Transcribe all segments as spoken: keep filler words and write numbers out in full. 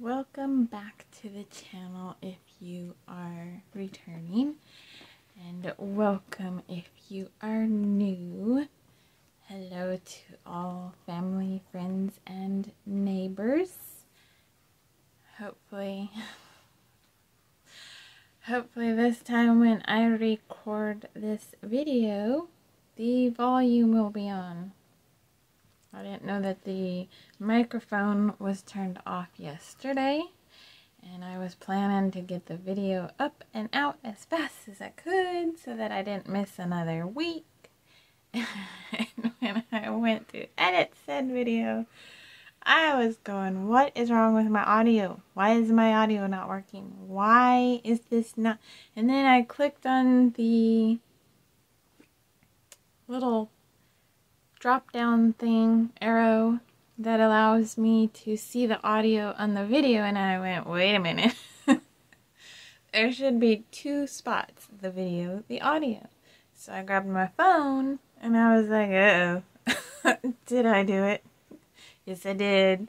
Welcome back to the channel if you are returning, and welcome if you are new. Hello to all family, friends, and neighbors. Hopefully, hopefully this time when I record this video, the volume will be on. I didn't know that the microphone was turned off yesterday, and I was planning to get the video up and out as fast as I could so that I didn't miss another week. And when I went to edit said video, I was going, what is wrong with my audio? Why is my audio not working? Why is this not? And then I clicked on the little drop down thing, arrow, that allows me to see the audio on the video, and I went, wait a minute. There should be two spots, the video, the audio. So I grabbed my phone and I was like, uh oh. Did I do it? Yes, I did.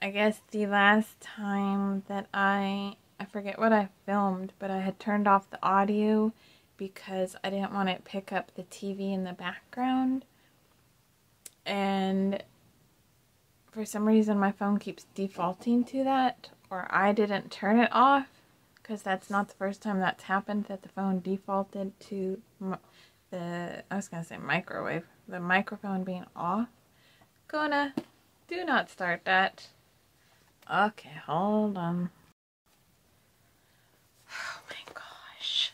I guess the last time that I, I forget what I filmed, but I had turned off the audio because I didn't want it to pick up the T V in the background. And for some reason my phone keeps defaulting to that, or I didn't turn it off, because that's not the first time that's happened, that the phone defaulted to the, I was going to say microwave, the microphone being off. Gonna, do not start that. Okay, hold on. Oh my gosh.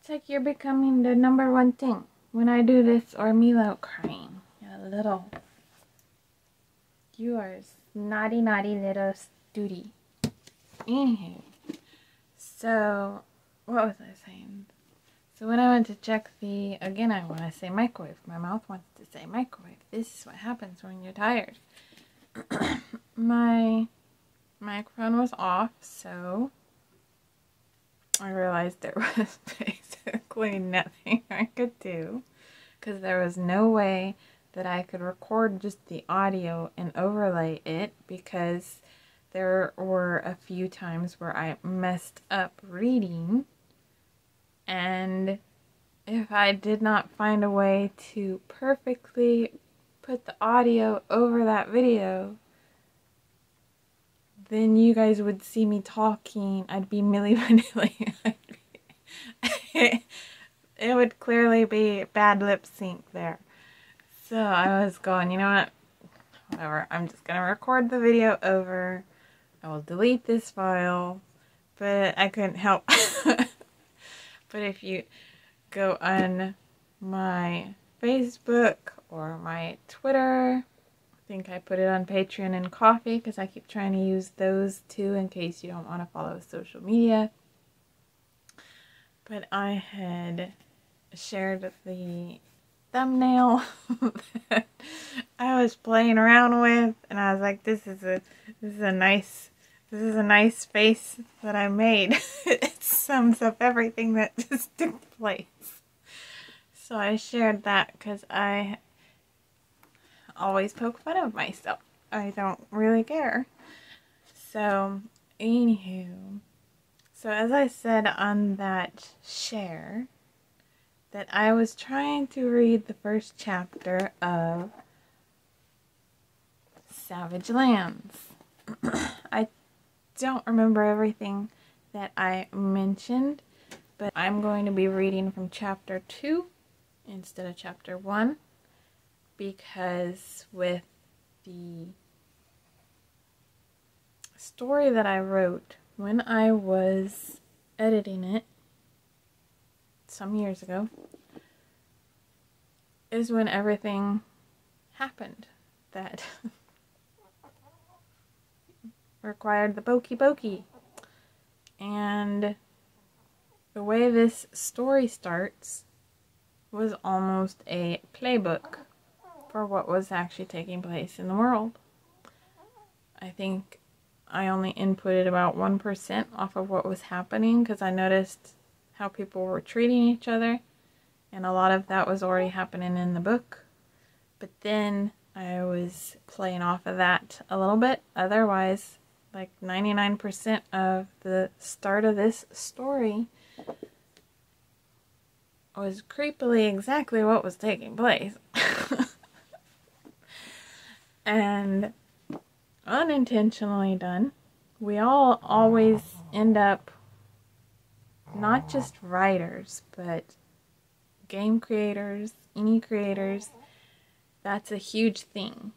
It's like you're becoming the number one thing when I do this, or Milo crying. Little, you are naughty, naughty little Stooty. Anywho, so what was I saying? So when I went to check the, again I want to say microwave, my mouth wants to say microwave, this is what happens when you're tired. My microphone was off, so I realized there was basically nothing I could do, because there was no way that I could record just the audio and overlay it, because there were a few times where I messed up reading, and if I did not find a way to perfectly put the audio over that video, then you guys would see me talking. I'd be Milli Vanilli. Be, it would clearly be bad lip sync there. So I was going, you know what, whatever, I'm just going to record the video over, I will delete this file, but I couldn't help. But if you go on my Facebook or my Twitter, I think I put it on Patreon and Ko-Fi, because I keep trying to use those too in case you don't want to follow social media. But I had shared the thumbnail that I was playing around with, and I was like, this is a this is a nice this is a nice face that I made. It sums up everything that just took place. So I shared that because I always poke fun of myself. I don't really care. So anywho, so as I said on that share, that I was trying to read the first chapter of Savage Lands. I don't remember everything that I mentioned, but I'm going to be reading from chapter two instead of chapter one, because with the story that I wrote when I was editing it some years ago, is when everything happened that required the Boki Boki. And the way this story starts was almost a playbook for what was actually taking place in the world. I think I only inputted about one percent off of what was happening, because I noticed how people were treating each other, and a lot of that was already happening in the book, but then I was playing off of that a little bit. Otherwise like ninety-nine percent of the start of this story was creepily exactly what was taking place. And unintentionally done. We all always end up not just writers, but game creators, any creators. That's a huge thing.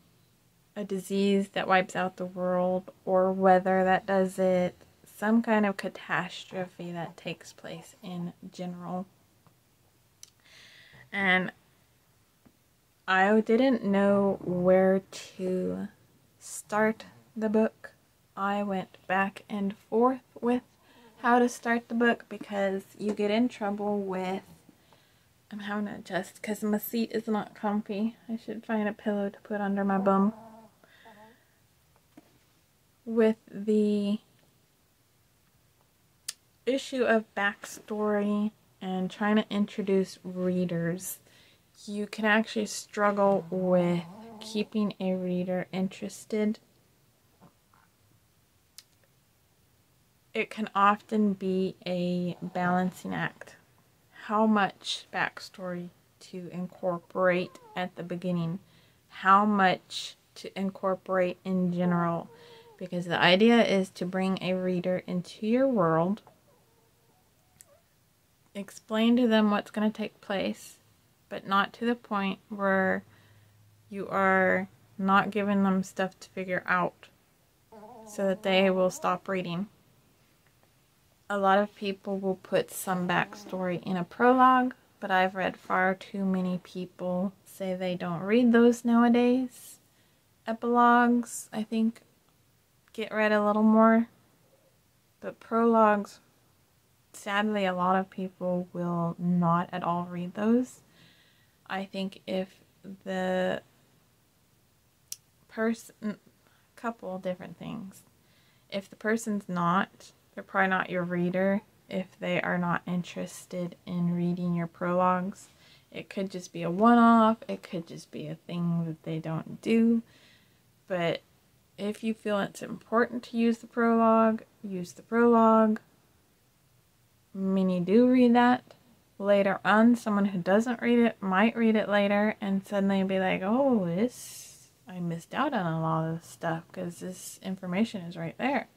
A disease that wipes out the world, or weather that does it. Some kind of catastrophe that takes place in general. And I didn't know where to start the book. I went back and forth with how to start the book because you get in trouble with... I'm having to adjust because my seat is not comfy. I should find a pillow to put under my bum. With the issue of backstory and trying to introduce readers, you can actually struggle with keeping a reader interested. It can often be a balancing act. How much backstory to incorporate at the beginning? How much to incorporate in general? Because the idea is to bring a reader into your world, explain to them what's going to take place, but not to the point where you are not giving them stuff to figure out so that they will stop reading. A lot of people will put some backstory in a prologue, but I've read far too many people say they don't read those nowadays. Epilogues, I think, get read a little more, but prologues, sadly, a lot of people will not at all read those. I think if the person, couple different things. If the person's not, they're probably not your reader. If they are not interested in reading your prologues, it could just be a one-off. It could just be a thing that they don't do. But if you feel it's important to use the prologue, use the prologue. Many do read that. Later on, someone who doesn't read it might read it later and suddenly be like, oh, this, I missed out on a lot of stuff because this information is right there.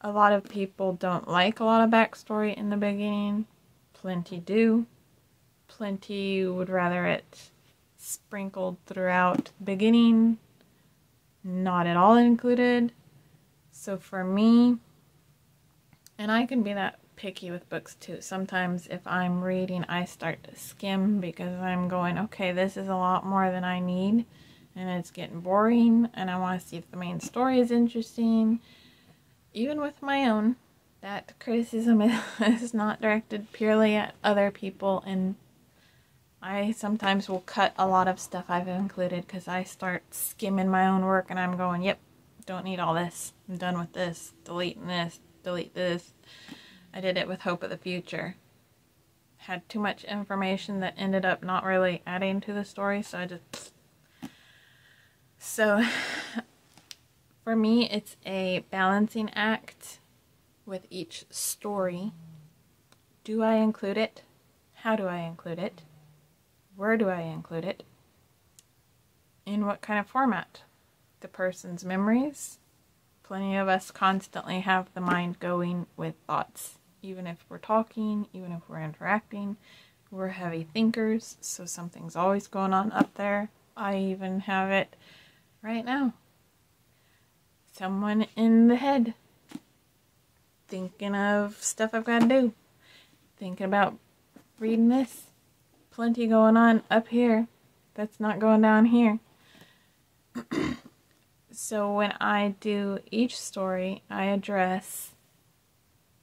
A lot of people don't like a lot of backstory in the beginning. Plenty do. Plenty would rather it sprinkled throughout the beginning, not at all included. So for me, and I can be that picky with books too. Sometimes if I'm reading, I start to skim because I'm going, okay, this is a lot more than I need, and it's getting boring, and I want to see if the main story is interesting. Even with my own, that criticism is not directed purely at other people, and I sometimes will cut a lot of stuff I've included because I start skimming my own work and I'm going, yep, don't need all this, I'm done with this, deleting this, delete this. I did it with Hope of the Future. Had too much information that ended up not really adding to the story, so I just... So... For me, it's a balancing act with each story. Do I include it? How do I include it? Where do I include it? In what kind of format? The person's memories? Plenty of us constantly have the mind going with thoughts. Even if we're talking, even if we're interacting, we're heavy thinkers, so something's always going on up there. I even have it right now. Someone in the head, thinking of stuff I've got to do, thinking about reading this, plenty going on up here, that's not going down here. So when I do each story, I address,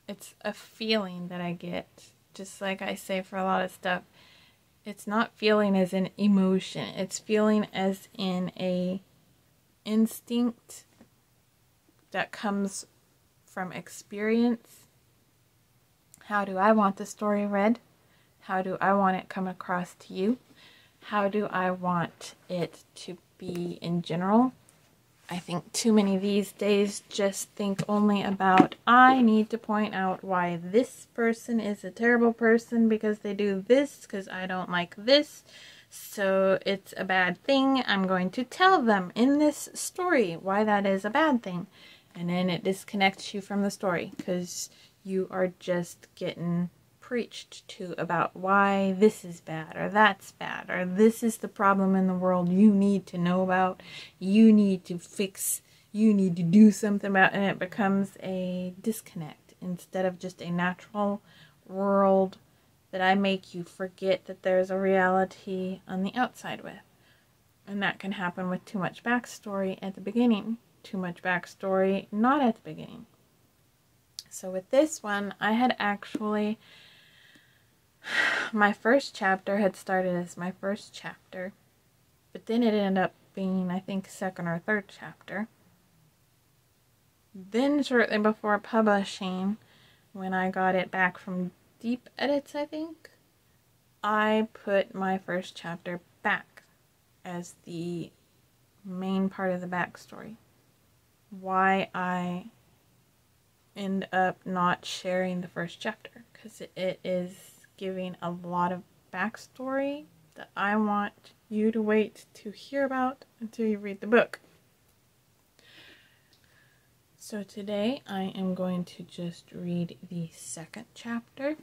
it's a feeling that I get, just like I say for a lot of stuff, it's not feeling as an emotion, it's feeling as in a instinct that comes from experience. How do I want the story read? How do I want it come across to you? How do I want it to be in general? I think too many these days just think only about, I need to point out why this person is a terrible person because they do this, because I don't like this, so it's a bad thing. I'm going to tell them in this story why that is a bad thing. And then it disconnects you from the story because you are just getting preached to about why this is bad or that's bad or this is the problem in the world you need to know about, you need to fix, you need to do something about, and it becomes a disconnect instead of just a natural world that I make you forget that there's a reality on the outside with. And that can happen with too much backstory at the beginning, too much backstory not at the beginning. So with this one, I had actually, my first chapter had started as my first chapter, but then it ended up being, I think, second or third chapter. Then shortly before publishing, when I got it back from Deep Edits, I think, I put my first chapter back as the main part of the backstory. Why I end up not sharing the first chapter, because it is giving a lot of backstory that I want you to wait to hear about until you read the book. So today I am going to just read the second chapter,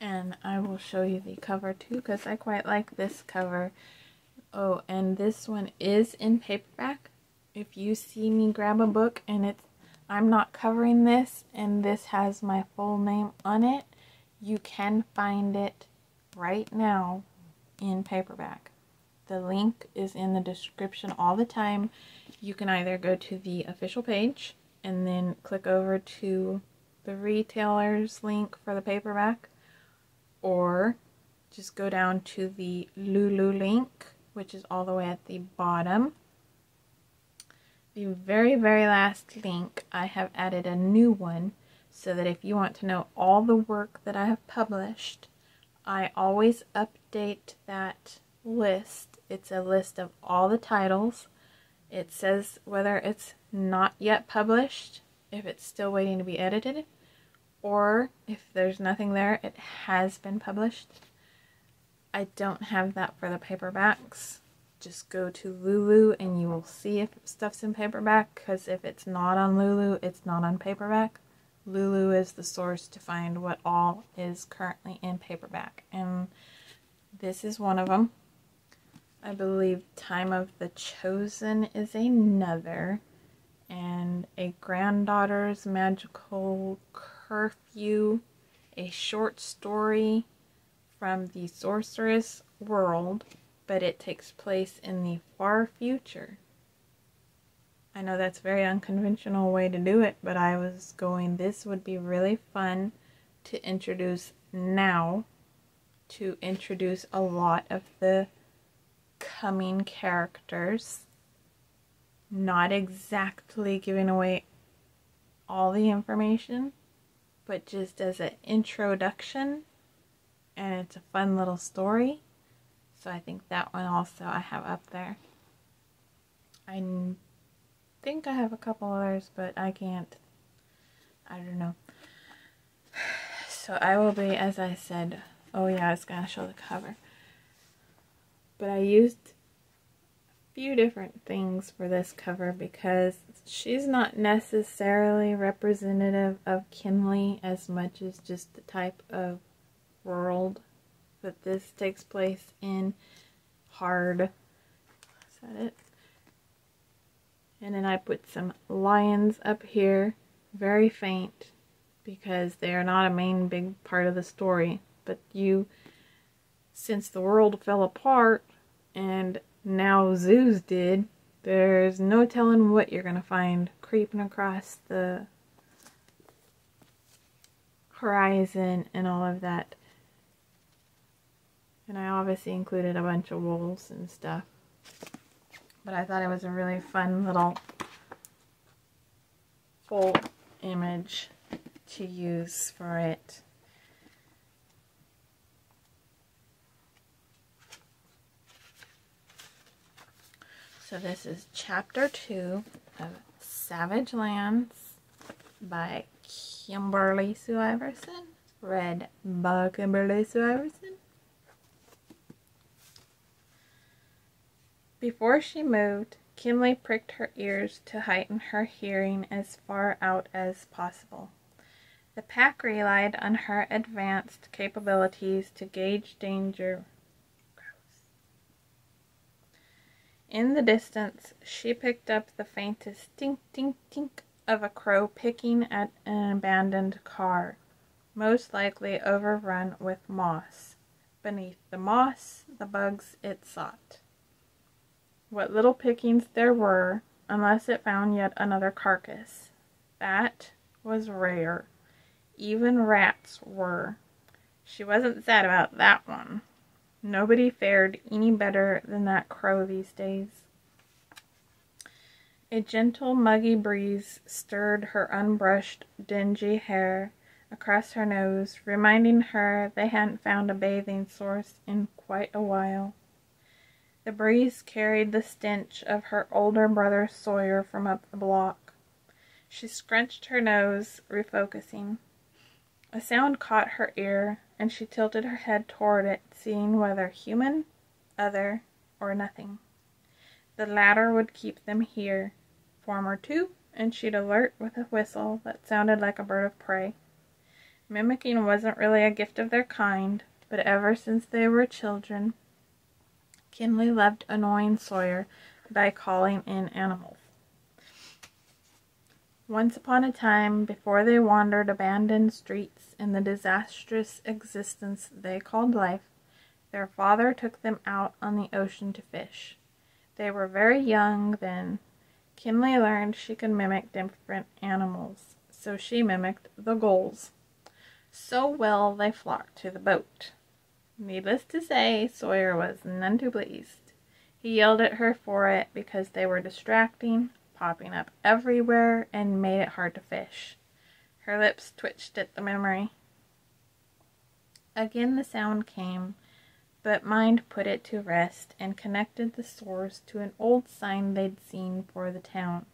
and I will show you the cover too, because I quite like this cover. Oh, and this one is in paperback. If you see me grab a book and it's, I'm not covering this and this has my full name on it, you can find it right now in paperback. The link is in the description all the time. You can either go to the official page and then click over to the retailer's link for the paperback, or just go down to the Lulu link, which is all the way at the bottom. The very, very last link, I have added a new one so that if you want to know all the work that I have published, I always update that list. It's a list of all the titles. It says whether it's not yet published, if it's still waiting to be edited, or if there's nothing there, it has been published. I don't have that for the paperbacks. Just go to Lulu and you will see if stuff's in paperback, because if it's not on Lulu, it's not on paperback. Lulu is the source to find what all is currently in paperback, and this is one of them. I believe Time of the Chosen is another, and A Granddaughter's Magical Curfew, a short story from the Sorceress World, but it takes place in the far future. I know that's a very unconventional way to do it, but I was going, this would be really fun to introduce now, to introduce a lot of the coming characters, not exactly giving away all the information, but just as an introduction, and it's a fun little story. So I think that one also I have up there. I think I have a couple others, but I can't, I don't know. So I will be, as I said, oh yeah, I was going to show the cover. But I used a few different things for this cover because she's not necessarily representative of Kinley as much as just the type of world that this takes place in. Hard. Is that it? And then I put some lions up here, very faint, because they are not a main big part of the story. But you, since the world fell apart, and now zoos did, there's no telling what you're going to find creeping across the horizon and all of that. And I obviously included a bunch of wolves and stuff. But I thought it was a really fun little full image to use for it. So this is chapter two of Savage Lands by Kimberly Sue Iverson, read by Kimberly Sue Iverson. Before she moved, Kinley pricked her ears to heighten her hearing as far out as possible. The pack relied on her advanced capabilities to gauge danger. Gross. In the distance, she picked up the faintest tink, tink, tink of a crow picking at an abandoned car, most likely overrun with moss. Beneath the moss, the bugs it sought. What little pickings there were, unless it found yet another carcass. That was rare. Even rats were. She wasn't sad about that one. Nobody fared any better than that crow these days. A gentle, muggy breeze stirred her unbrushed, dingy hair across her nose, reminding her they hadn't found a bathing source in quite a while. The breeze carried the stench of her older brother Sawyer from up the block. She scrunched her nose, refocusing. A sound caught her ear, and she tilted her head toward it, seeing whether human, other, or nothing. The latter would keep them here. Form or two, and she'd alert with a whistle that sounded like a bird of prey. Mimicking wasn't really a gift of their kind, but ever since they were children, Kinley loved annoying Sawyer by calling in animals. Once upon a time, before they wandered abandoned streets in the disastrous existence they called life, their father took them out on the ocean to fish. They were very young then. Kinley learned she could mimic different animals, so she mimicked the gulls. So well they flocked to the boat. Needless to say, Sawyer was none too pleased. He yelled at her for it because they were distracting, popping up everywhere, and made it hard to fish. Her lips twitched at the memory. Again the sound came, but Mind put it to rest and connected the source to an old sign they'd seen for the town.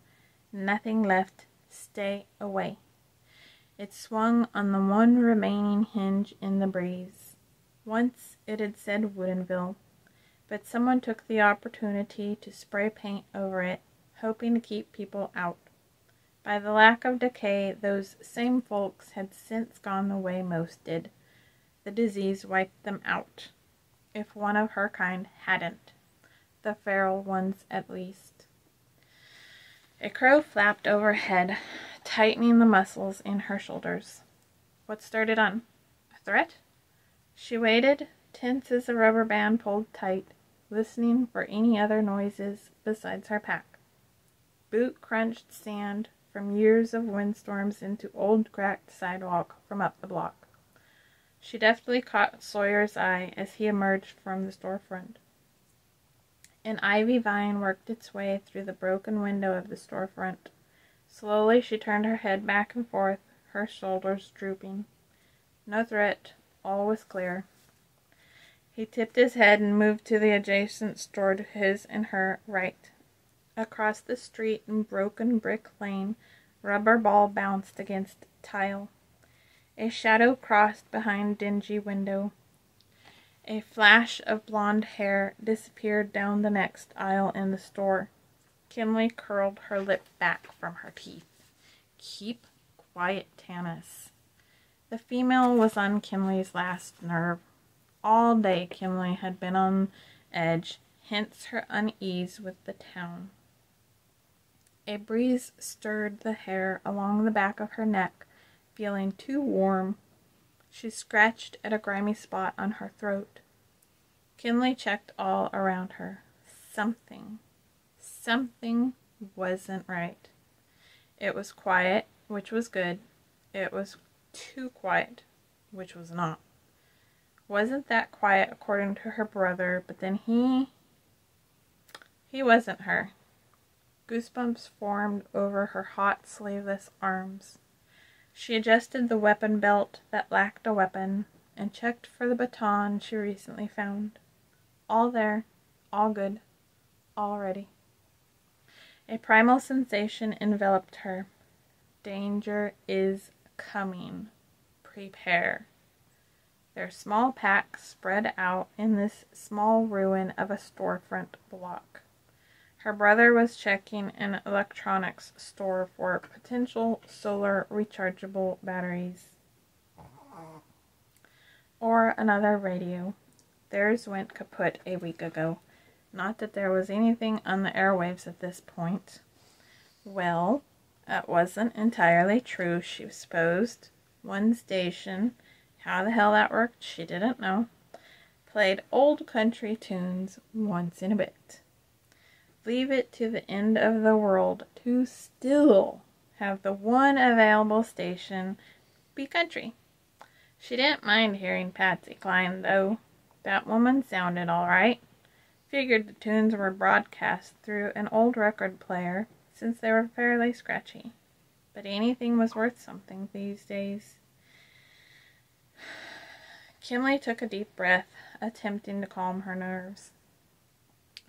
Nothing left. Stay away. It swung on the one remaining hinge in the breeze. Once it had said Woodinville, but someone took the opportunity to spray paint over it, hoping to keep people out. By the lack of decay, those same folks had since gone the way most did. The disease wiped them out, if one of her kind hadn't. The feral ones, at least. A crow flapped overhead, tightening the muscles in her shoulders. What stirred it on? A threat? She waited, tense as a rubber band pulled tight, listening for any other noises besides her pack. Boot-crunched sand from years of windstorms into old cracked sidewalk from up the block. She deftly caught Sawyer's eye as he emerged from the storefront. An ivy vine worked its way through the broken window of the storefront. Slowly she turned her head back and forth, her shoulders drooping. No threat. All was clear. He tipped his head and moved to the adjacent store to his and her right. Across the street in broken brick lane, rubber ball bounced against tile. A shadow crossed behind dingy window. A flash of blonde hair disappeared down the next aisle in the store. Kinley curled her lip back from her teeth. Keep quiet, Tannis. The female was on Kinley's last nerve. All day Kinley had been on edge, hence her unease with the town. A breeze stirred the hair along the back of her neck, feeling too warm. She scratched at a grimy spot on her throat. Kinley checked all around her. Something, something wasn't right. It was quiet, which was good. It was too quiet, which was not. Wasn't that quiet according to her brother, but then he... He wasn't her. Goosebumps formed over her hot, sleeveless arms. She adjusted the weapon belt that lacked a weapon, and checked for the baton she recently found. All there, all good, all ready. A primal sensation enveloped her. Danger is coming. Prepare. Their small pack spread out in this small ruin of a storefront block. Her brother was checking an electronics store for potential solar rechargeable batteries or another radio. Theirs went kaput a week ago. Not that there was anything on the airwaves at this point. Well, that wasn't entirely true, she supposed. One station, how the hell that worked, she didn't know, played old country tunes once in a bit. Leave it to the end of the world to still have the one available station be country. She didn't mind hearing Patsy Cline, though. That woman sounded all right. Figured the tunes were broadcast through an old record player, since they were fairly scratchy. But anything was worth something these days. Kinley took a deep breath, attempting to calm her nerves.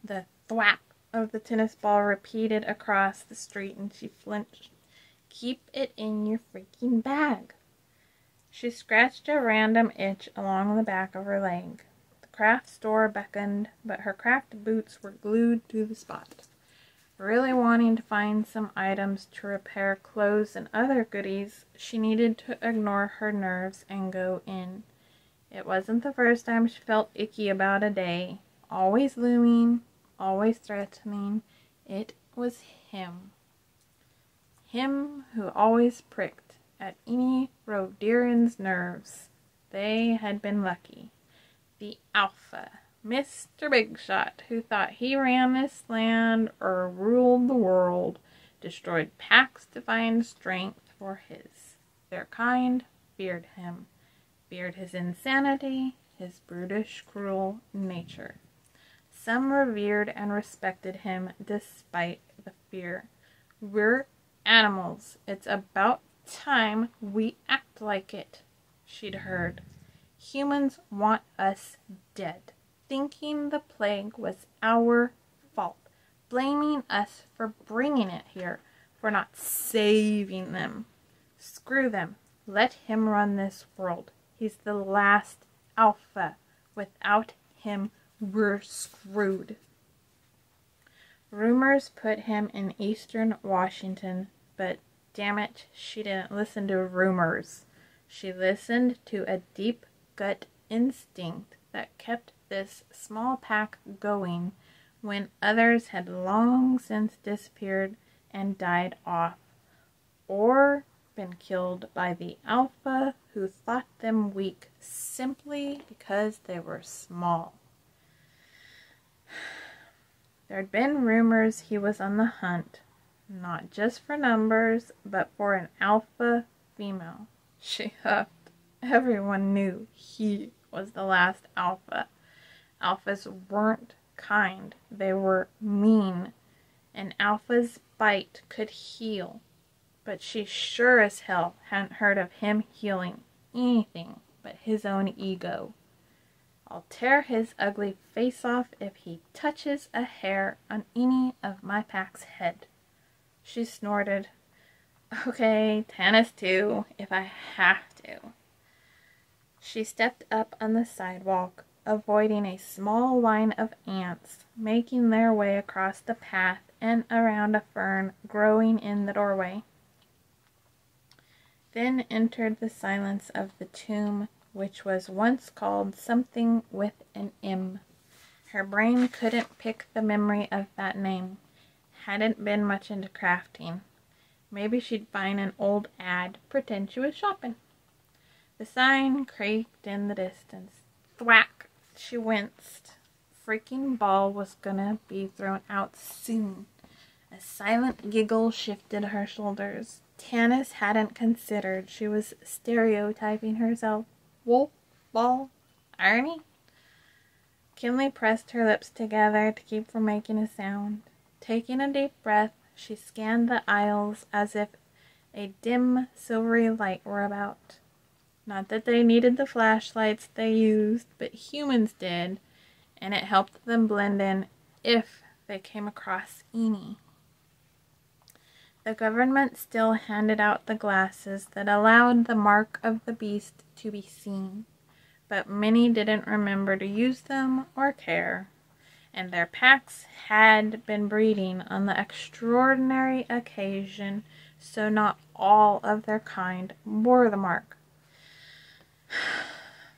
The thwap of the tennis ball repeated across the street, and she flinched. Keep it in your freaking bag. She scratched a random itch along the back of her leg. The craft store beckoned, but her cracked boots were glued to the spot. Really wanting to find some items to repair clothes and other goodies, she needed to ignore her nerves and go in. It wasn't the first time she felt icky about a day. Always looming, always threatening, it was him. Him who always pricked at any Rovdeirin's nerves. They had been lucky. The Alpha, Mister Big Shot, who thought he ran this land or ruled the world, destroyed packs to find strength for his. Their kind feared him, feared his insanity, his brutish, cruel nature. Some revered and respected him despite the fear. We're animals. It's about time we act like it, she'd heard. Humans want us dead. Thinking the plague was our fault. Blaming us for bringing it here. For not saving them. Screw them. Let him run this world. He's the last alpha. Without him, we're screwed. Rumors put him in eastern Washington, but damn it, she didn't listen to rumors. She listened to a deep gut instinct that kept this small pack going when others had long since disappeared and died off, or been killed by the alpha who thought them weak simply because they were small. There'd been rumors he was on the hunt, not just for numbers, but for an alpha female. She huffed. Everyone knew he was the last alpha. Alphas weren't kind. They were mean. An alpha's bite could heal, but she sure as hell hadn't heard of him healing anything but his own ego. I'll tear his ugly face off if he touches a hair on any of my pack's head. She snorted. Okay, Tannis too, if I have to. She stepped up on the sidewalk, avoiding a small line of ants, making their way across the path and around a fern growing in the doorway. Then entered the silence of the tomb, which was once called something with an M. Her brain couldn't pick the memory of that name. Hadn't been much into crafting. Maybe she'd find an old ad, pretend she was shopping. The sign creaked in the distance. Thwack! She winced. Freaking ball was gonna be thrown out soon. A silent giggle shifted her shoulders. Tannis hadn't considered she was stereotyping herself. Wolf, ball, irony? Kinley pressed her lips together to keep from making a sound. Taking a deep breath, she scanned the aisles as if a dim, silvery light were about. Not that they needed the flashlights they used, but humans did, and it helped them blend in if they came across any. the government still handed out the glasses that allowed the mark of the beast to be seen, but many didn't remember to use them or care, and their packs had been breeding on the extraordinary occasion, so not all of their kind bore the mark.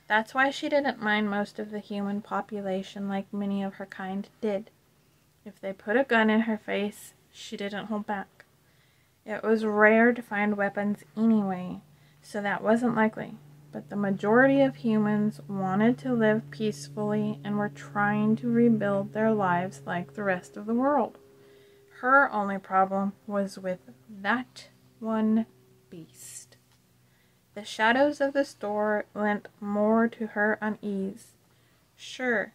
That's why she didn't mind most of the human population like many of her kind did. If they put a gun in her face, she didn't hold back. It was rare to find weapons anyway, so that wasn't likely. But the majority of humans wanted to live peacefully and were trying to rebuild their lives like the rest of the world. Her only problem was with that one beast. The shadows of the store lent more to her unease. Sure.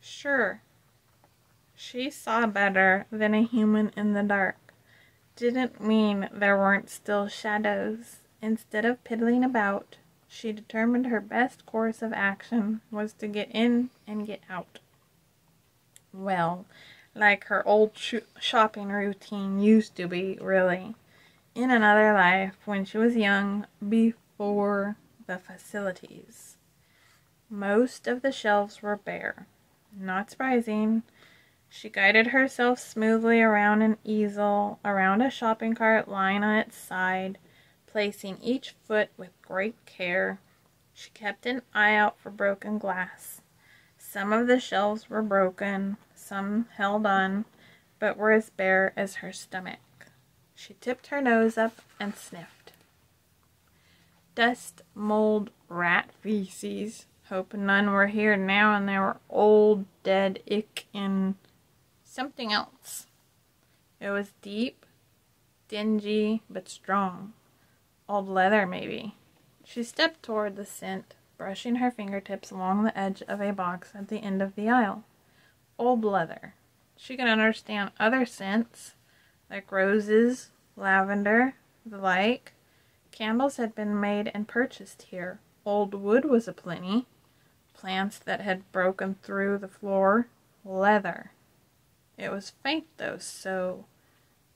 Sure. She saw better than a human in the dark. Didn't mean there weren't still shadows. Instead of piddling about, she determined her best course of action was to get in and get out. Well, like her old sh- shopping routine used to be, really. In another life, when she was young, before the facilities. Most of the shelves were bare. Not surprising. She guided herself smoothly around an easel, around a shopping cart lying on its side, placing each foot with great care. She kept an eye out for broken glass. Some of the shelves were broken, some held on, but were as bare as her stomach. She tipped her nose up and sniffed. Dust, mold, rat feces. Hope none were here now, and there were old, dead ick and something else. It was deep, dingy, but strong. Old leather, maybe. She stepped toward the scent, brushing her fingertips along the edge of a box at the end of the aisle. Old leather. She could understand other scents, like roses, lavender, the like. Candles had been made and purchased here. Old wood was aplenty. Plants that had broken through the floor. Leather. It was faint, though, so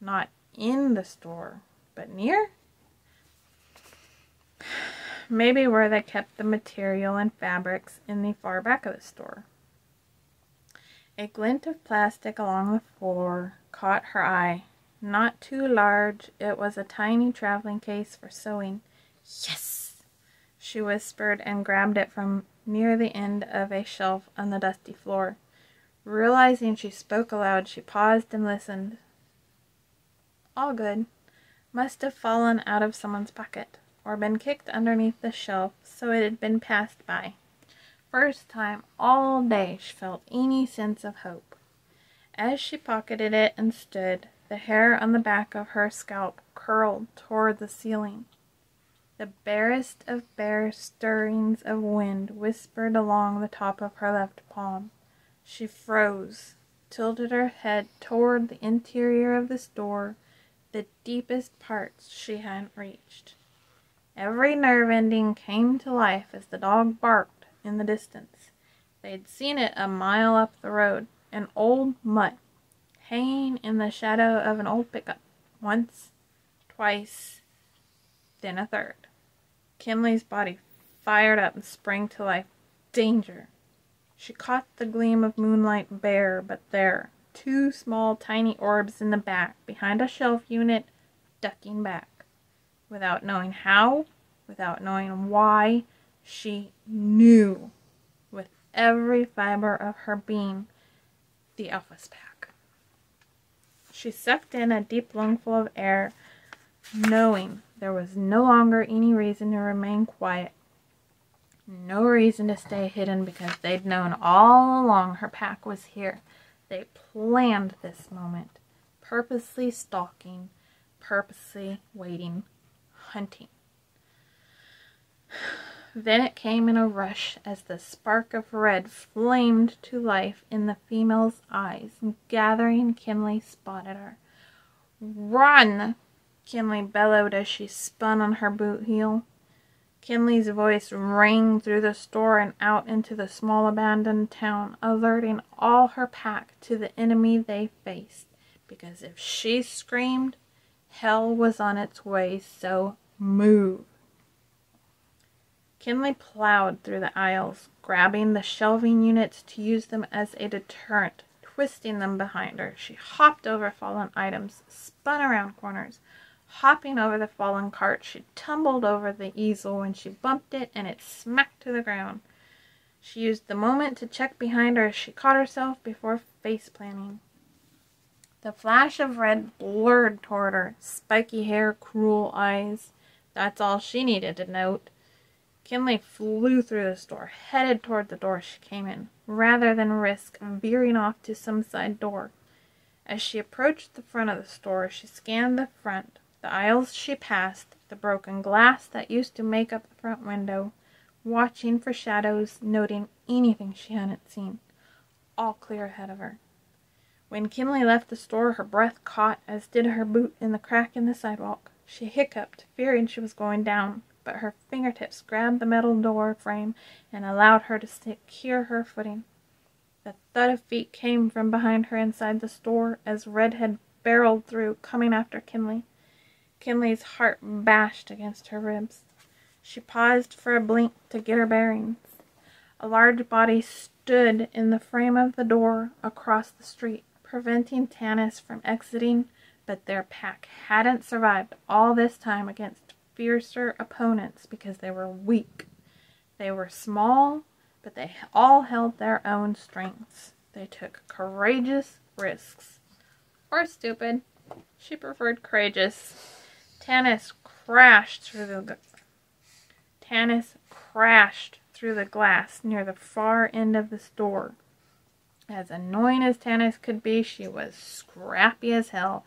not in the store, but near? Maybe where they kept the material and fabrics in the far back of the store. A glint of plastic along the floor caught her eye. Not too large, it was a tiny traveling case for sewing. Yes, she whispered and grabbed it from near the end of a shelf on the dusty floor. Realizing she spoke aloud, she paused and listened. All good. Must have fallen out of someone's pocket, or been kicked underneath the shelf, so it had been passed by. First time all day she felt any sense of hope. As she pocketed it and stood, the hair on the back of her scalp curled toward the ceiling. The barest of bare stirrings of wind whispered along the top of her left palm. She froze, tilted her head toward the interior of the store, the deepest parts she hadn't reached. Every nerve ending came to life as the dog barked in the distance. They'd seen it a mile up the road, an old mutt, hanging in the shadow of an old pickup. Once, twice, then a third. Kinley's body fired up and sprang to life. Danger! She caught the gleam of moonlight bare, but there, two small tiny orbs in the back, behind a shelf unit, ducking back. Without knowing how, without knowing why, she knew, with every fiber of her being, the Alpha's pack. She sucked in a deep lungful of air, knowing there was no longer any reason to remain quiet. No reason to stay hidden, because they'd known all along her pack was here. They planned this moment, purposely stalking, purposely waiting, hunting. Then it came in a rush as the spark of red flamed to life in the female's eyes, and gathering, Kinley spotted her. "Run!" Kinley bellowed as she spun on her boot heel. Kinley's voice rang through the store and out into the small abandoned town, alerting all her pack to the enemy they faced. because if she screamed, hell was on its way, so move. Kinley plowed through the aisles, grabbing the shelving units to use them as a deterrent, twisting them behind her. She hopped over fallen items, spun around corners, hopping over the fallen cart. She tumbled over the easel when she bumped it, and it smacked to the ground. She used the moment to check behind her as she caught herself before face-planting. The flash of red blurred toward her, spiky hair, cruel eyes. That's all she needed to note. Kinley flew through the store, headed toward the door she came in, rather than risk veering off to some side door. As she approached the front of the store, she scanned the front, the aisles she passed, the broken glass that used to make up the front window, watching for shadows, noting anything she hadn't seen. All clear ahead of her. When Kinley left the store, her breath caught, as did her boot in the crack in the sidewalk. She hiccuped, fearing she was going down, but her fingertips grabbed the metal door frame and allowed her to secure her footing. The thud of feet came from behind her inside the store as Redhead barreled through, coming after Kinley. Kinley's heart bashed against her ribs. She paused for a blink to get her bearings. A large body stood in the frame of the door across the street, preventing Tannis from exiting, but their pack hadn't survived all this time against fiercer opponents because they were weak. They were small, but they all held their own strengths. They took courageous risks. Or stupid. She preferred courageous. Tannis crashed through the Tannis crashed through the glass near the far end of the store. As annoying as Tannis could be, she was scrappy as hell,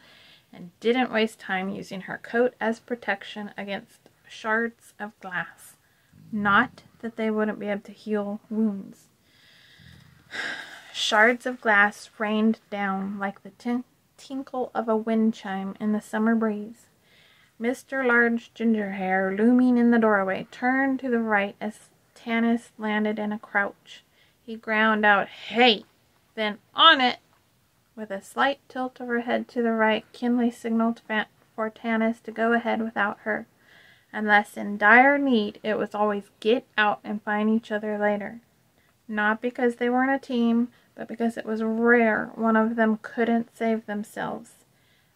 and didn't waste time using her coat as protection against shards of glass. Not that they wouldn't be able to heal wounds. Shards of glass rained down like the tin tinkle of a wind chime in the summer breeze. Mister Large Gingerhair, looming in the doorway, turned to the right as Tannis landed in a crouch. He ground out, "Hey!" Then, "On it!" With a slight tilt of her head to the right, Kinley signaled for Tannis to go ahead without her. Unless in dire need, it was always get out and find each other later. Not because they weren't a team, but because it was rare one of them couldn't save themselves.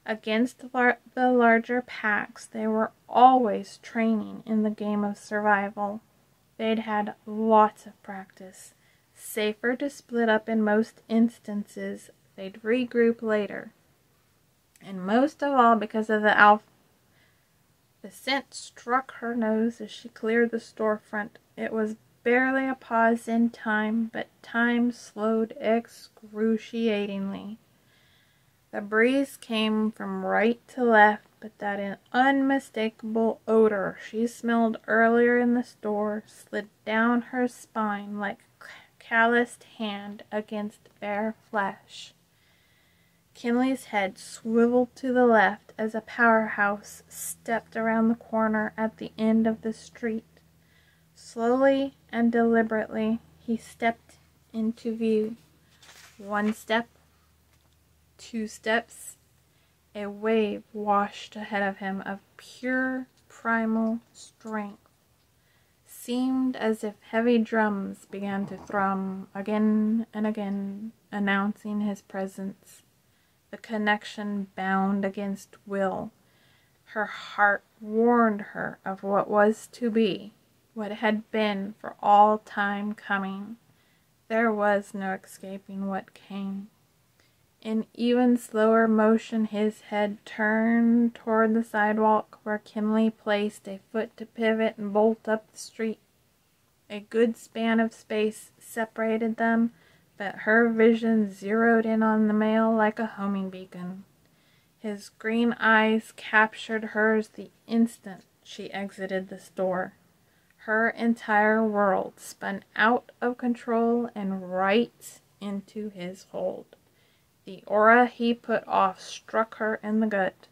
Against lar the larger packs, they were always training in the game of survival. They'd had lots of practice. Safer to split up in most instances. They'd regroup later. And most of all because of the alpha. The scent struck her nose as she cleared the storefront. It was barely a pause in time, but time slowed excruciatingly. The breeze came from right to left, but that unmistakable odor she smelled earlier in the store slid down her spine like a calloused hand against bare flesh. Kinley's head swiveled to the left as a powerhouse stepped around the corner at the end of the street. Slowly and deliberately, he stepped into view. One step, two steps, a wave washed ahead of him of pure primal strength. Seemed as if heavy drums began to thrum again and again, announcing his presence. The connection bound against will. Her heart warned her of what was to be, what had been for all time coming. There was no escaping what came. In even slower motion, his head turned toward the sidewalk where Kinley placed a foot to pivot and bolt up the street. A good span of space separated them, but her vision zeroed in on the male like a homing beacon. His green eyes captured hers the instant she exited the store. Her entire world spun out of control and right into his hold. The aura he put off struck her in the gut.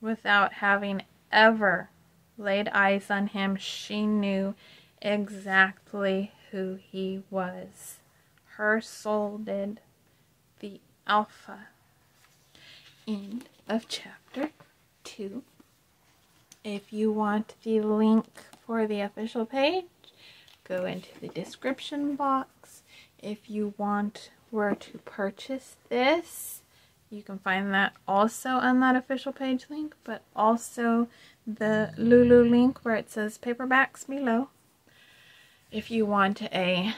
Without having ever laid eyes on him, she knew exactly who he was. Her soul did. The Alpha. end of chapter two. If you want the link for the official page, go into the description box. If you want where to purchase this, you can find that also on that official page link, but also the Lulu link where it says paperbacks below. If you want a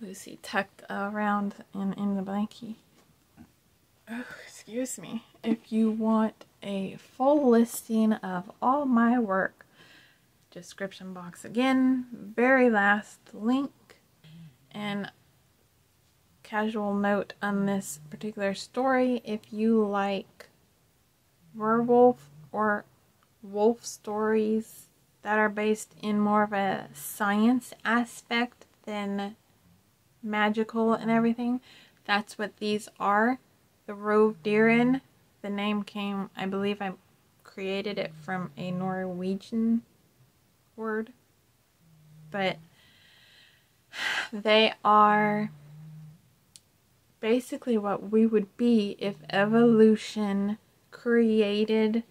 Lucy tucked around and in the blankie, oh, excuse me. If you want a full listing of all my work, description box again, very last link. And casual note on this particular story, if you like werewolf or wolf stories that are based in more of a science aspect than magical and everything, that's what these are. The Rovdeirin, the name came, I believe I created it from a Norwegian word, but they are basically what we would be if evolution created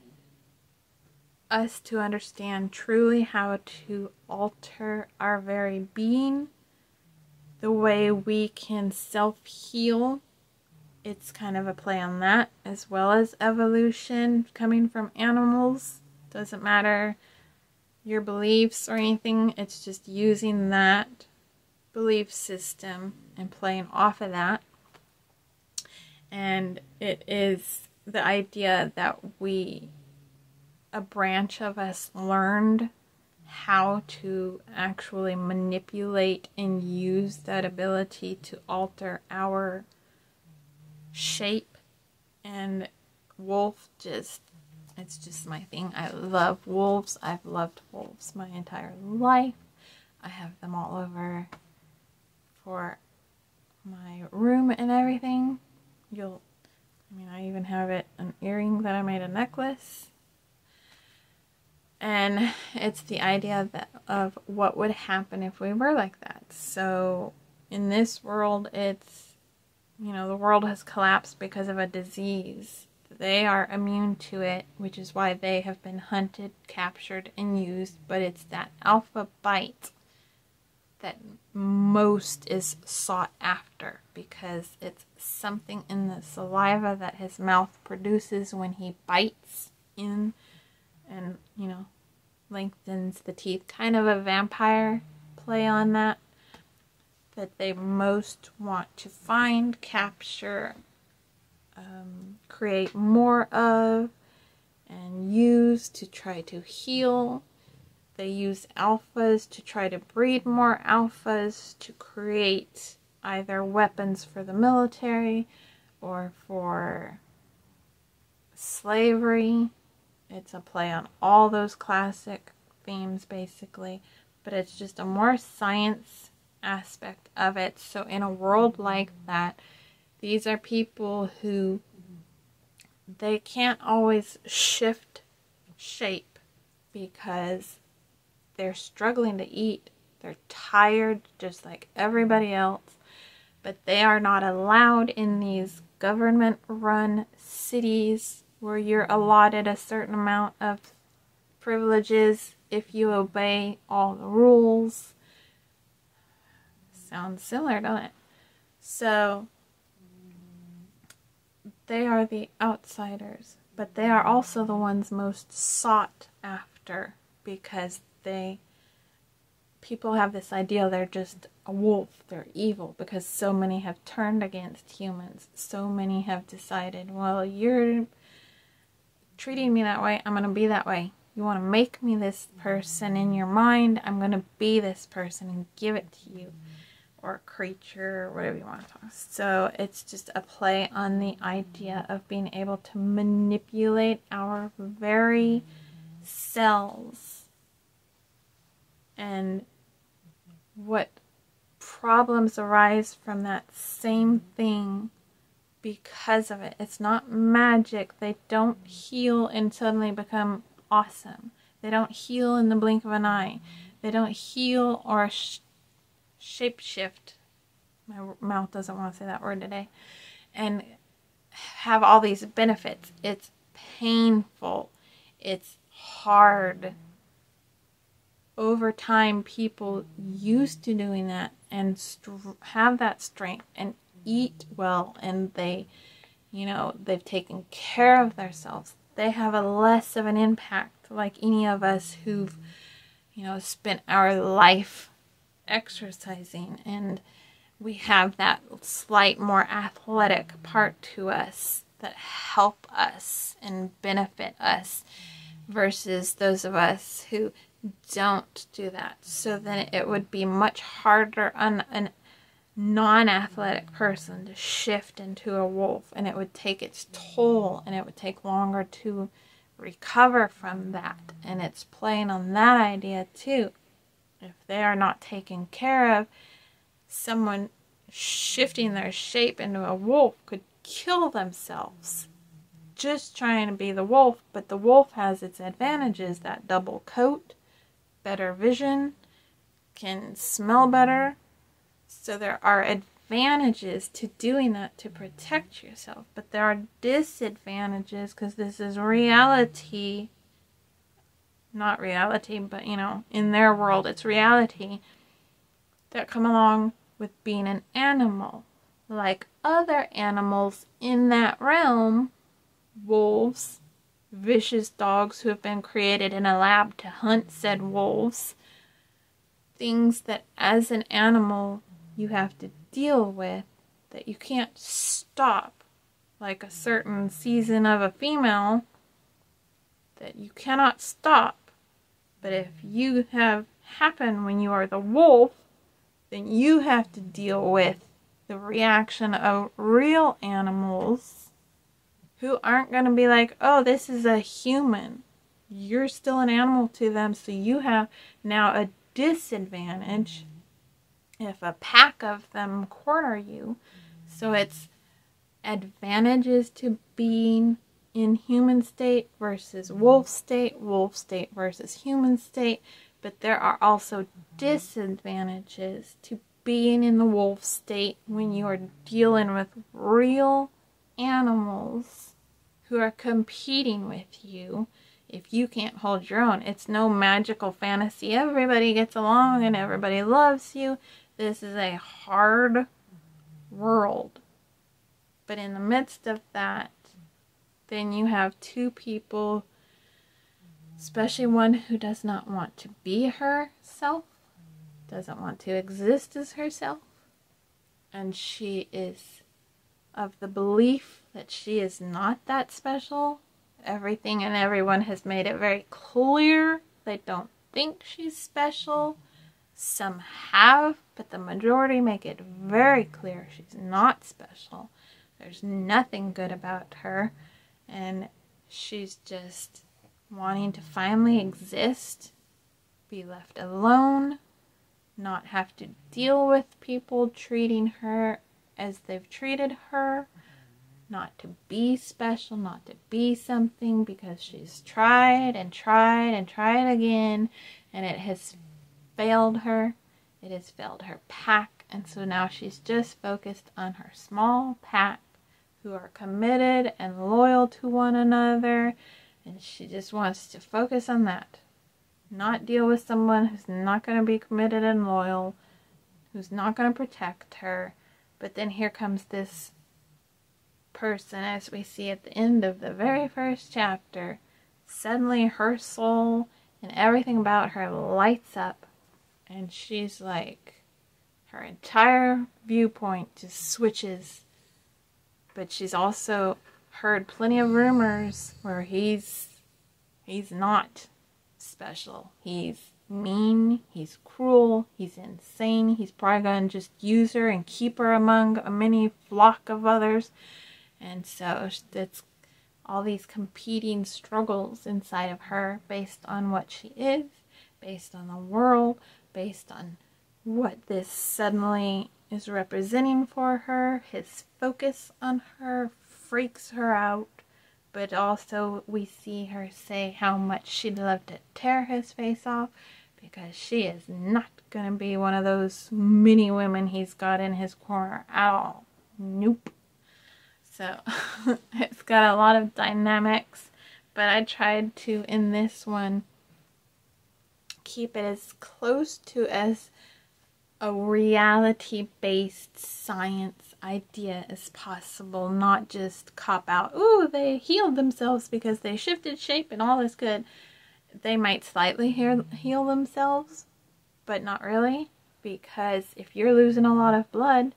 us to understand truly how to alter our very being, the way we can self-heal. It's kind of a play on that, as well as evolution coming from animals. Doesn't matter your beliefs or anything, it's just using that belief system and playing off of that. And it is the idea that we, a branch of us, learned how to actually manipulate and use that ability to alter our shape. And wolf, just, it's just my thing. I love wolves. I've loved wolves my entire life. I have them all over for my room and everything. You'll, I mean, I even have it, an earring that I made a necklace. And it's the idea that, of what would happen if we were like that. So in this world, it's, you know, the world has collapsed because of a disease. They are immune to it, which is why they have been hunted, captured, and used. But it's that alpha bite that most is sought after, because it's something in the saliva that his mouth produces when he bites in and, you know, lengthens the teeth. Kind of a vampire play on that, that they most want to find, capture, um, create more of, and use to try to heal. They use alphas to try to breed more alphas to create either weapons for the military or for slavery. It's a play on all those classic themes, basically, but it's just a more science aspect of it. So in a world like that, these are people who, they can't always shift shape because they're struggling to eat. They're tired just like everybody else, but they are not allowed in these government-run cities where you're allotted a certain amount of privileges if you obey all the rules. Sounds similar, doesn't it? So they are the outsiders, but they are also the ones most sought after, because they, people have this idea they're just a wolf, they're evil, because so many have turned against humans. So many have decided, well, you're treating me that way, I'm going to be that way. You want to make me this person in your mind, I'm going to be this person and give it to you. Or creature, or whatever you want to talk. So it's just a play on the idea of being able to manipulate our very cells. And what problems arise from that same thing because of it. It's not magic. They don't heal and suddenly become awesome. They don't heal in the blink of an eye. They don't heal or sh shape shift. My mouth doesn't want to say that word today. And have all these benefits. It's painful. It's hard. Over time, people used to doing that and have that strength and eat well, and they, you know, they've taken care of themselves. They have a less of an impact, like any of us who've, you know, spent our life exercising, and we have that slight more athletic part to us that help us and benefit us versus those of us who don't do that. So then it would be much harder on a non-athletic person to shift into a wolf, and it would take its toll, and it would take longer to recover from that. And it's playing on that idea too. If they are not taken care of, someone shifting their shape into a wolf could kill themselves just trying to be the wolf. But the wolf has its advantages: that double coat, better vision, can smell better. So there are advantages to doing that to protect yourself, but there are disadvantages because this is reality. Not reality, but you know, in their world it's reality, that come along with being an animal. Like other animals in that realm, wolves, vicious dogs who have been created in a lab to hunt said wolves, things that as an animal you have to deal with that you can't stop, like a certain season of a female that you cannot stop. But if you have happened when you are the wolf, then you have to deal with the reaction of real animals who aren't going to be like, oh, this is a human. You're still an animal to them, so you have now a disadvantage if a pack of them corner you. So it's advantages to being in human state versus wolf state, wolf state versus human state. But there are also disadvantages to being in the wolf state when you are dealing with real animals who are competing with you. If you can't hold your own, it's no magical fantasy. Everybody gets along and everybody loves you. This is a hard world. But in the midst of that, then you have two people, especially one who does not want to be herself, doesn't want to exist as herself, and she is of the belief that she is not that special. Everything and everyone has made it very clear they don't think she's special. Some have, but the majority make it very clear she's not special. There's nothing good about her, and she's just wanting to finally exist, be left alone, not have to deal with people treating her as they've treated her, not to be special, not to be something, because she's tried and tried and tried again, and it has failed her. It has failed her pack, and so now she's just focused on her small pack who are committed and loyal to one another. And she just wants to focus on that. Not deal with someone who's not going to be committed and loyal, who's not going to protect her. But then here comes this person, as we see at the end of the very first chapter. Suddenly her soul and everything about her lights up. And she's like, her entire viewpoint just switches. But she's also heard plenty of rumors where he's he's not special. He's mean, he's cruel, he's insane, he's probably gonna just use her and keep her among a mini flock of others. And so that's all these competing struggles inside of her based on what she is, based on the world, based on what this suddenly is representing for her. His focus on her freaks her out, but also we see her say how much she'd love to tear his face off, because she is not gonna be one of those mini women he's got in his corner at all. Nope. So it's got a lot of dynamics, but I tried to, in this one, keep it as close to as a reality-based science idea as possible, not just cop out, ooh, they healed themselves because they shifted shape and all is good. They might slightly heal themselves, but not really, because if you're losing a lot of blood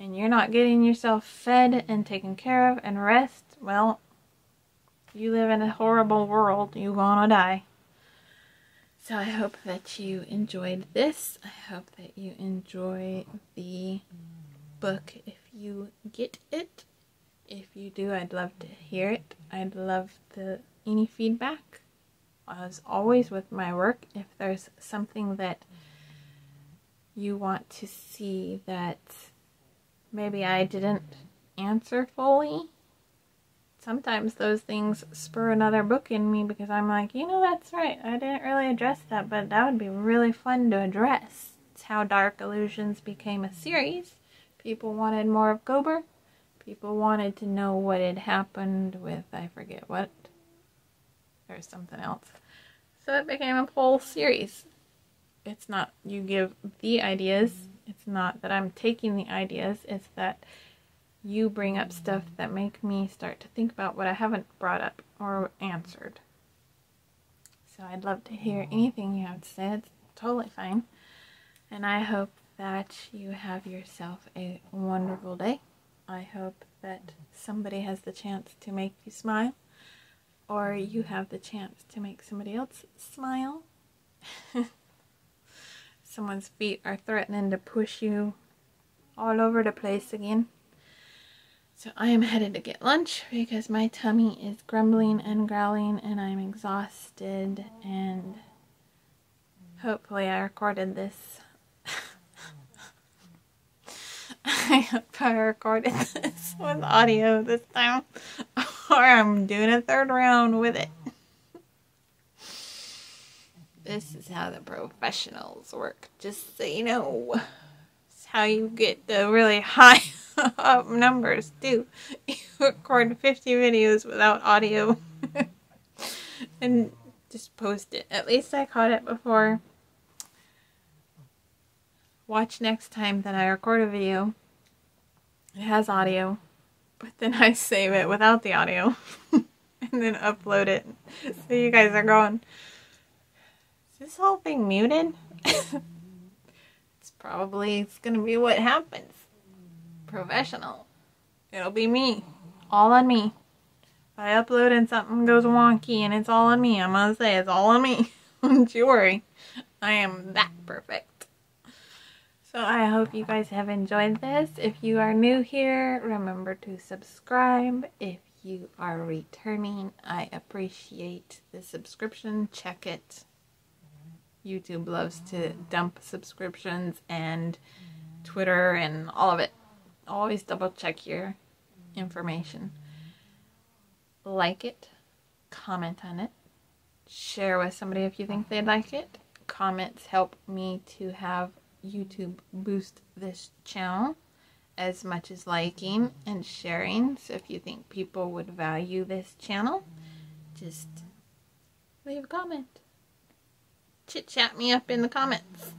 and you're not getting yourself fed and taken care of and rest, well, you live in a horrible world, you're gonna die. So I hope that you enjoyed this. I hope that you enjoy the book if you get it. If you do, I'd love to hear it. I'd love the any feedback. As always with my work, if there's something that you want to see that maybe I didn't answer fully, sometimes those things spur another book in me because I'm like, you know, that's right, I didn't really address that, but that would be really fun to address. It's how Dark Illusions became a series. People wanted more of Gober. People wanted to know what had happened with, I forget what, or something else. So it became a whole series. It's not you give the ideas. It's not that I'm taking the ideas. It's that you bring up stuff that make me start to think about what I haven't brought up or answered. So I'd love to hear anything you have to say. It's totally fine. And I hope that you have yourself a wonderful day. I hope that somebody has the chance to make you smile, or you have the chance to make somebody else smile. Someone's feet are threatening to push you all over the place again. So I am headed to get lunch because my tummy is grumbling and growling and I'm exhausted, and hopefully I recorded this. I hope I recorded this with audio this time, or I'm doing a third round with it. This is how the professionals work, just so you know. It's how you get the really high up numbers too. You record fifty videos without audio and just post it. At least I caught it before. Watch next time that I record a video, it has audio, but then I save it without the audio and then upload it. So you guys are going, is this whole thing muted? It's probably, it's going to be what happens. Professional. It'll be me. All on me. If I upload and something goes wonky and it's all on me, I'm going to say it's all on me. Don't you worry. I am that perfect. So I hope you guys have enjoyed this. If you are new here, remember to subscribe. If you are returning, I appreciate the subscription. Check it. YouTube loves to dump subscriptions, and Twitter and all of it. Always double check your information. Like it. Comment on it. Share with somebody if you think they'd like it. Comments help me to have YouTube boost this channel as much as liking and sharing. So if you think people would value this channel, just leave a comment. Chit chat me up in the comments.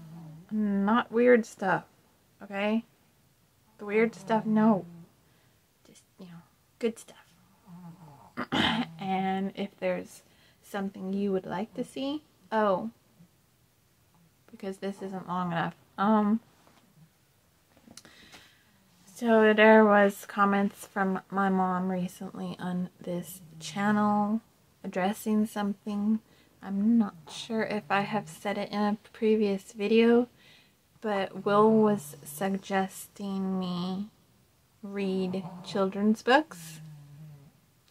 Not weird stuff, okay? The weird stuff, no. Just, you know, good stuff. And if there's something you would like to see, oh, because this isn't long enough. Um, so there was comments from my mom recently on this channel addressing something. I'm not sure if I have said it in a previous video, but Will was suggesting me read children's books,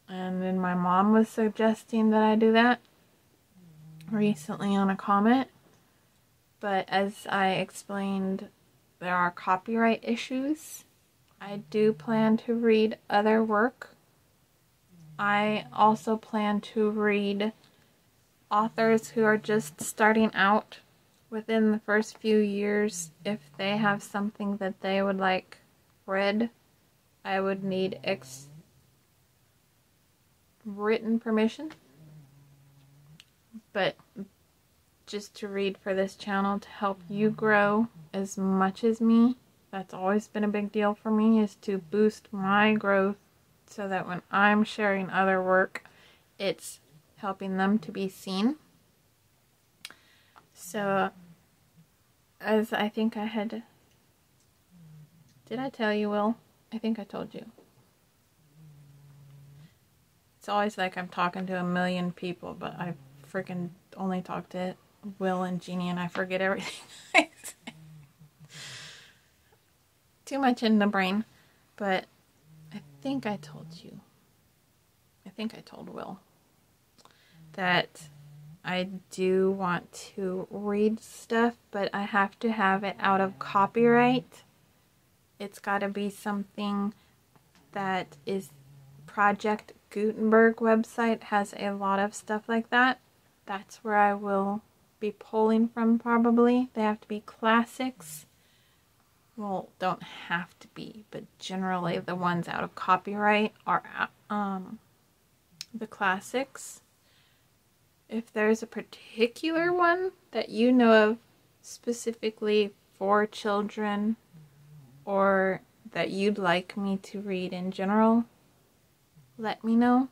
and then my mom was suggesting that I do that recently on a comment. But as I explained, there are copyright issues. I do plan to read other work. I also plan to read authors who are just starting out within the first few years. If they have something that they would like read, I would need ex written permission, but just to read for this channel to help you grow as much as me. That's always been a big deal for me, is to boost my growth so that when I'm sharing other work, it's helping them to be seen. So, as I think I had, did I tell you, Will? I think I told you. It's always like I'm talking to a million people, but I freaking only talk to Will and Jeannie, and I forget everything I say. Too much in the brain, but I think I told you. I think I told Will that I do want to read stuff, but I have to have it out of copyright. It's got to be something that is Project Gutenberg website has a lot of stuff like that. That's where I will be pulling from probably. They have to be classics. Well, don't have to be, but generally the ones out of copyright are um, the classics. If there's a particular one that you know of specifically for children or that you'd like me to read in general, let me know.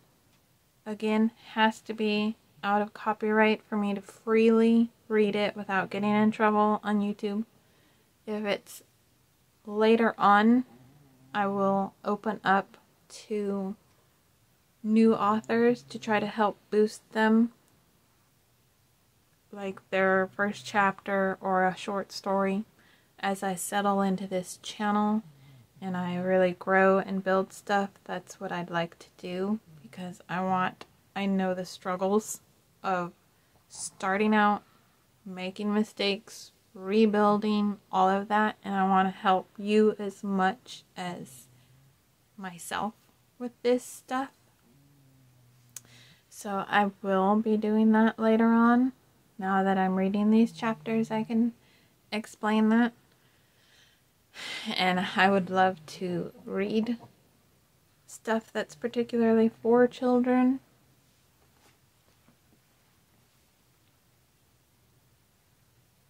Again, has to be out of copyright for me to freely read it without getting in trouble on YouTube. If it's later on, I will open up to new authors to try to help boost them, like their first chapter or a short story, as I settle into this channel and I really grow and build stuff. That's what I'd like to do, because I want, I know the struggles of starting out, making mistakes, rebuilding, all of that, and I want to help you as much as myself with this stuff. So I will be doing that later on. Now that I'm reading these chapters, I can explain that. And I would love to read stuff that's particularly for children.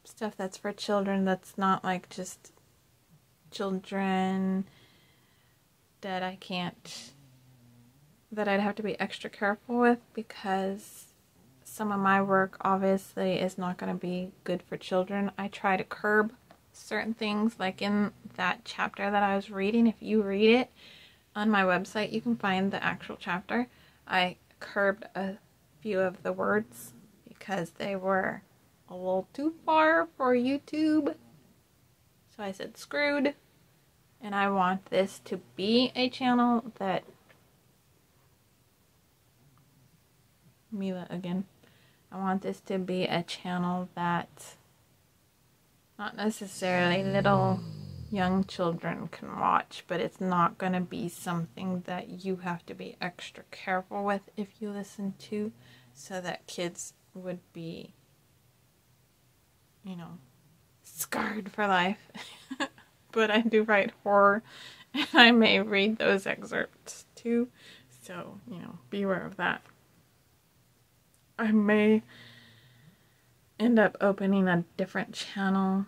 Stuff that's for children that's not like just children that I can't, that I'd have to be extra careful with, because some of my work obviously is not going to be good for children. I try to curb certain things, like in that chapter that I was reading. If you read it on my website, you can find the actual chapter. I curbed a few of the words because they were a little too far for YouTube. So I said screwed. And I want this to be a channel that, Mila again, I want this to be a channel that not necessarily little young children can watch, but it's not going to be something that you have to be extra careful with if you listen to, so that kids would be, you know, scarred for life. But I do write horror, and I may read those excerpts too, so, you know, beware of that. I may end up opening a different channel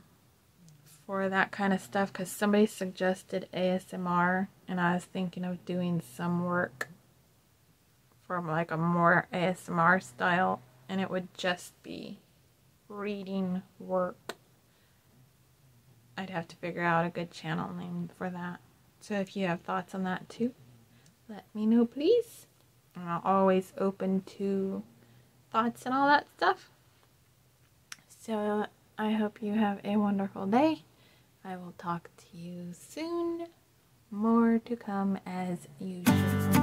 for that kind of stuff, because somebody suggested A S M R, and I was thinking of doing some work for like a more A S M R style, and it would just be reading work. I'd have to figure out a good channel name for that. So if you have thoughts on that too, let me know please. And I'm always open to thoughts and all that stuff. So I hope you have a wonderful day. I will talk to you soon. More to come as usual.